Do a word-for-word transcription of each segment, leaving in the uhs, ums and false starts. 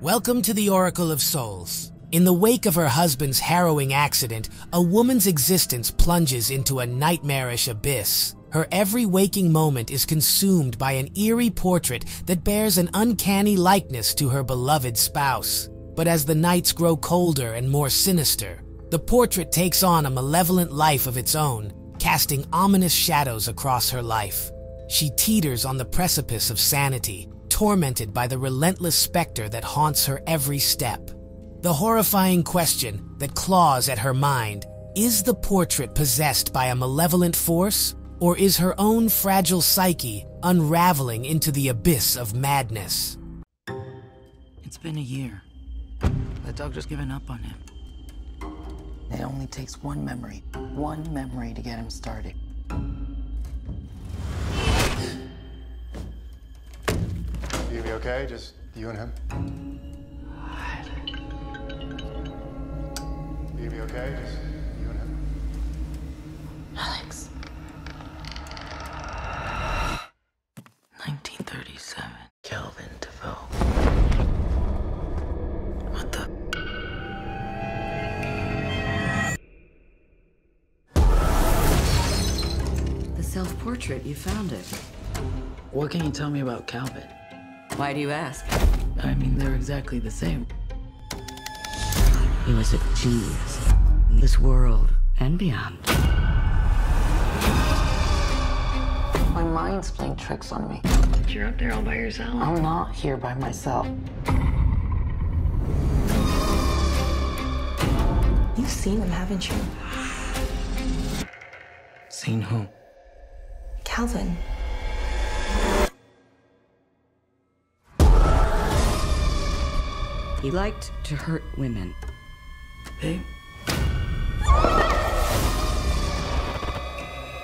Welcome to the Oracle of Souls. In the wake of her husband's harrowing accident, a woman's existence plunges into a nightmarish abyss. Her every waking moment is consumed by an eerie portrait that bears an uncanny likeness to her beloved spouse. But as the nights grow colder and more sinister, the portrait takes on a malevolent life of its own, casting ominous shadows across her life. She teeters on the precipice of sanity, tormented by the relentless specter that haunts her every step. The horrifying question that claws at her mind, is the portrait possessed by a malevolent force, or is her own fragile psyche unraveling into the abyss of madness? It's been a year. The doctor's given up on him. It only takes one memory, one memory to get him started. You gonna be okay? Just you and him? God. You gonna be okay? Just you and him? Alex. nineteen thirty-seven. Calvin DeVoe. What the... Self-portrait, you found it. What can you tell me about Calvin? Why do you ask? I mean, they're exactly the same. He was a genius in this world and beyond. My mind's playing tricks on me. But you're up there all by yourself. I'm not here by myself. You've seen him, haven't you? Seen who? Calvin. He liked to hurt women. Babe.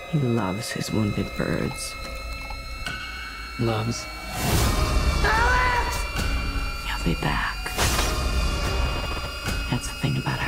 He loves his wounded birds. Loves. Alex! He'll be back. That's the thing about her.